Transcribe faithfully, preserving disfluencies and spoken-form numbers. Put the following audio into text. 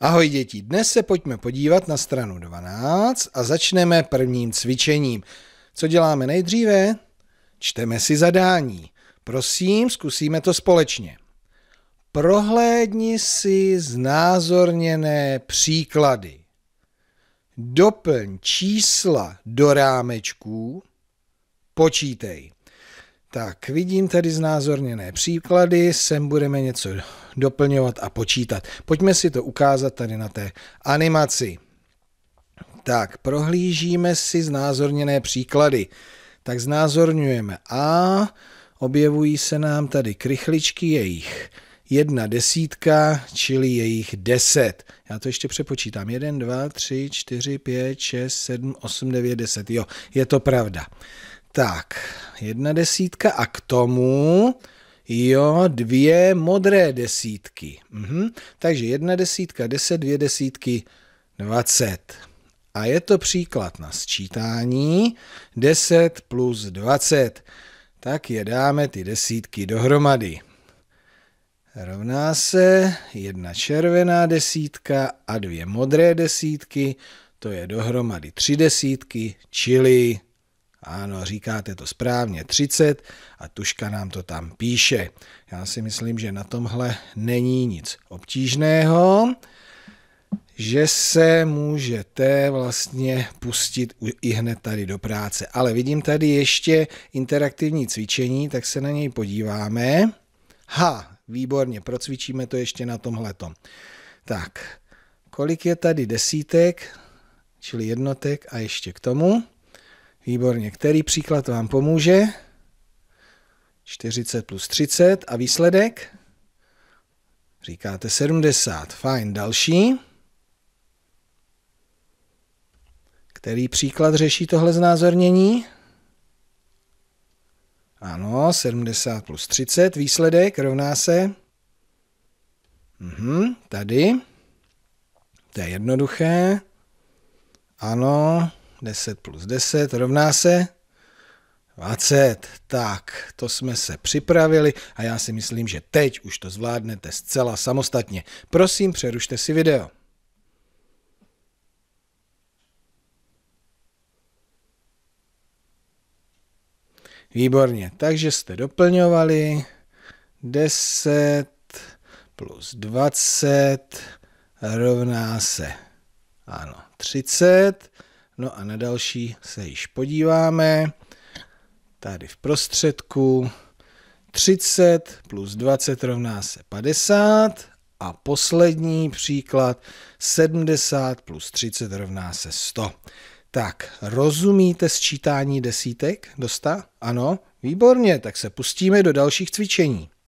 Ahoj děti, dnes se pojďme podívat na stranu dvanáct a začneme prvním cvičením. Co děláme nejdříve? Čteme si zadání. Prosím, zkusíme to společně. Prohlédni si znázorněné příklady. Doplň čísla do rámečků. Počítej. Tak, vidím tady znázorněné příklady, sem budeme něco doplňovat a počítat. Pojďme si to ukázat tady na té animaci. Tak, prohlížíme si znázorněné příklady. Tak znázorňujeme A, objevují se nám tady krychličky, jejich jedna desítka, čili jejich deset. Já to ještě přepočítám. Jeden, dva, tři, čtyři, pět, šest, sedm, osm, devět, deset. Jo, je to pravda. Tak, jedna desítka a k tomu, jo, dvě modré desítky. Mhm. Takže jedna desítka, deset, dvě desítky, dvacet. A je to příklad na sčítání, deset plus dvacet. Tak je dáme ty desítky dohromady. Rovná se jedna červená desítka a dvě modré desítky, to je dohromady tři desítky, čili... Ano, říkáte to správně, třicet a tužka nám to tam píše. Já si myslím, že na tomhle není nic obtížného, že se můžete vlastně pustit i hned tady do práce. Ale vidím tady ještě interaktivní cvičení, tak se na něj podíváme. Ha, výborně, procvičíme to ještě na tomhletom. Tak, kolik je tady desítek, čili jednotek a ještě k tomu. Výborně, který příklad vám pomůže? čtyřicet plus třicet a výsledek? Říkáte sedmdesát, fajn, další. Který příklad řeší tohle znázornění? Ano, sedmdesát plus třicet, výsledek rovná se? Mhm, tady. To je jednoduché. Ano. deset plus deset rovná se dvacet. Tak, to jsme se připravili a já si myslím, že teď už to zvládnete zcela samostatně. Prosím, přerušte si video. Výborně, takže jste doplňovali deset plus dvacet rovná se, ano, třicet. No a na další se již podíváme. Tady v prostředku třicet plus dvacet rovná se padesát. A poslední příklad sedmdesát plus třicet rovná se sto. Tak, rozumíte sčítání desítek? Dosta? Ano, výborně, tak se pustíme do dalších cvičení.